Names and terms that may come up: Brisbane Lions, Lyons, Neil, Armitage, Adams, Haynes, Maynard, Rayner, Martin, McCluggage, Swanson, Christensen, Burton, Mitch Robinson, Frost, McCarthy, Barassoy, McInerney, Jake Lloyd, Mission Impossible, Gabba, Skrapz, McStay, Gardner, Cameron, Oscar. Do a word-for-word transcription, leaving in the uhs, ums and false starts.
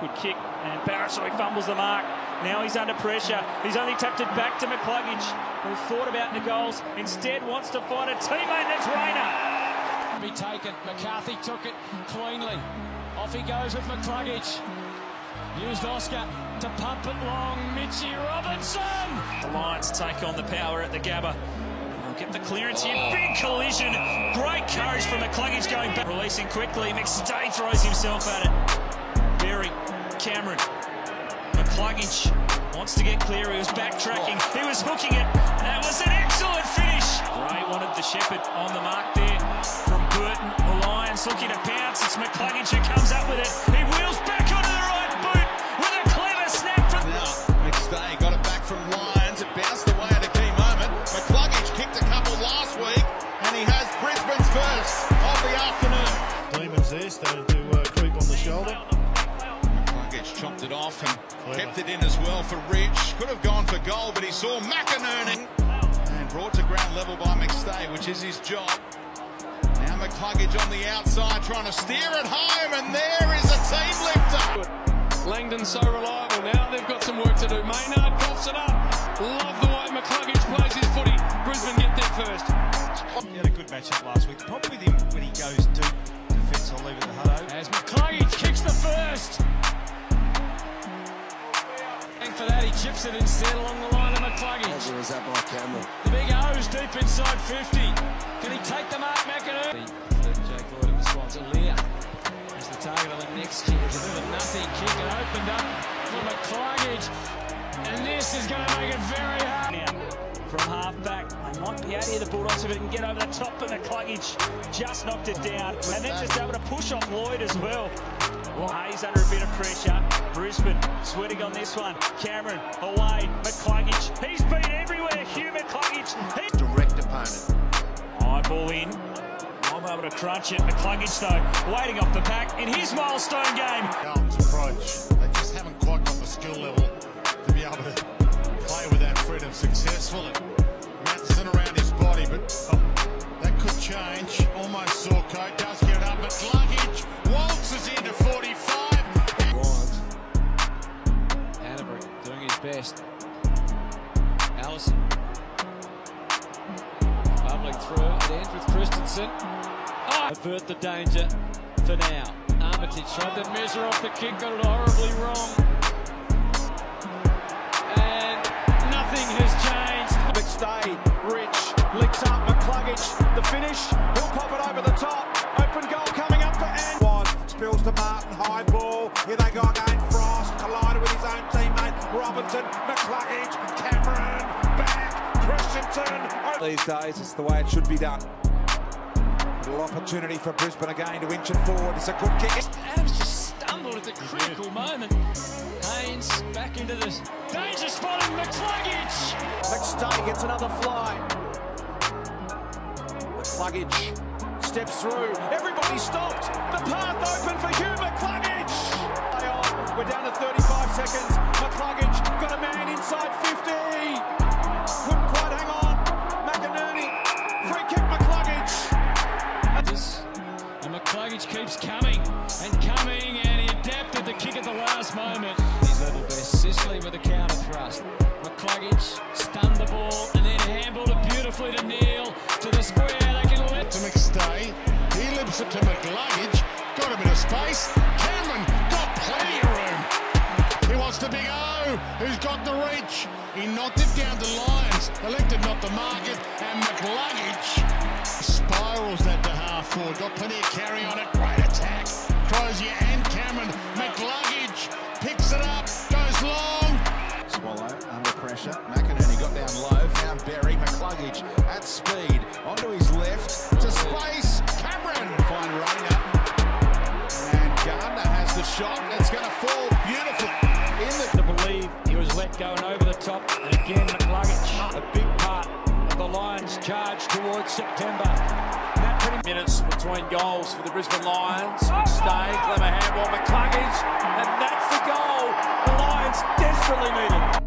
Good kick, and Barassoy fumbles the mark. Now he's under pressure. He's only tapped it back to McCluggage, who thought about the goals. Instead, wants to find a teammate. That's Rayner. Be taken. McCarthy took it cleanly. Off he goes with McCluggage. Used Oscar to pump it long. Mitch Robinson. The Lions take on the power at the Gabba. They'll get the clearance here. Big collision. Great courage from McCluggage going back. Releasing quickly. McStay throws himself at it. Berry. Cameron. McCluggage wants to get clear. He was backtracking. He was hooking it. That was an excellent finish. Ray wanted the shepherd on the mark there. From Burton, the Lions looking to pounce. It's McCluggage who comes up with it. He wheels back onto the right boot with a clever snap from... Now, McStay got it back from Lyons. It bounced away at a key moment. McCluggage kicked a couple last week, and he has Brisbane's first of the afternoon. Lehman's there, started to uh, creep on the shoulder. McCluggage chopped it off and clever. Kept it in as well for Rich. Could have gone for goal, but he saw McInerney. And brought to ground level by McStay, which is his job. McCluggage on the outside trying to steer it home, and there is a team lifter. Langdon's so reliable now, they've got some work to do. Maynard coughs it up. Love the way McCluggage plays his footy. Brisbane get there first. He had a good matchup last week. Probably with him when he goes deep defence, I'll leave it to Hutto. As McCluggage kicks the first. And for that, he chips it instead along the line of McCluggage. How good was that by Cameron? The big O's deep inside fifty. Can he take the mark, McInerney? Jake Lloyd and Swanson. Lear is the target of the next kick. It's a bit of a nothing kick. It opened up for McCluggage. And this is going to make it very hard. From half back, they might be out here, the Bulldogs, if it can get over the top. But McCluggage just knocked it down. And then just able to push off Lloyd as well. Well, Haynes under a bit of pressure. Brisbane sweating on this one. Cameron away. McCluggage. He's been everywhere. Hugh McCluggage. He's direct opponent. High ball in. I'm able to crunch it. McCluggage though, waiting off the pack in his milestone game. Garden's approach. They just haven't quite got the skill level to be able to play with that freedom successfully. Matson around his body, but oh, that could change. Almost saw Coat. Does get it up. McCluggage waltzes into forty-five. Best. Allison. Bubbling through. It ends with Christensen. Oh! Avert the danger for now. Armitage tried to measure off the kick, got it horribly wrong. And nothing has changed. McStay, Rich, licks up McCluggage. The finish, he'll pop it over the top. Open goal coming up for Ann. Spills to Martin, high ball. Here they go again. Frost collided with his own teammate. Robinson, McCluggage, Cameron, back, Christensen. These days, it's the way it should be done. Little opportunity for Brisbane again to inch it forward. It's a good kick. Adams just stumbled at the critical yeah. moment. Haynes back into this danger spot, and McCluggage. McStay gets another fly. McCluggage. Steps through. Everybody stopped. The path open for Hugh McCluggage. We're down to thirty-five seconds. McCluggage got a man inside fifty. Couldn't quite hang on. McInerney. Free kick, McCluggage. And McCluggage keeps coming and coming, and he adapted the kick at the last moment. His level best. Sicily with a counter thrust. McCluggage stunned the ball and then handled it beautifully to Neil to the square. They can let to McStay. He lips it to McCluggage. Got a bit of space. Cameron got plenty of room. He wants the big O, who's got the reach. He knocked it down to Lyons. Elected not to mark it, and McCluggage spirals that to half forward. Got plenty of carry on it. Great attack. Crozier and Cameron. McCluggage picks it up. Goes long. Swallow under pressure. McInerney got down low, found Berry. McCluggage at speed, onto his left, to space. Cameron find Rayner, and Gardner has the shot. It's going to fall beautifully. In the to believe he was let go and over the top, and again McCluggage, a big part of the Lions' charge towards September. And that pretty minutes between goals for the Brisbane Lions. McStay, clever handball, McCluggage, and that's the goal the Lions desperately needed.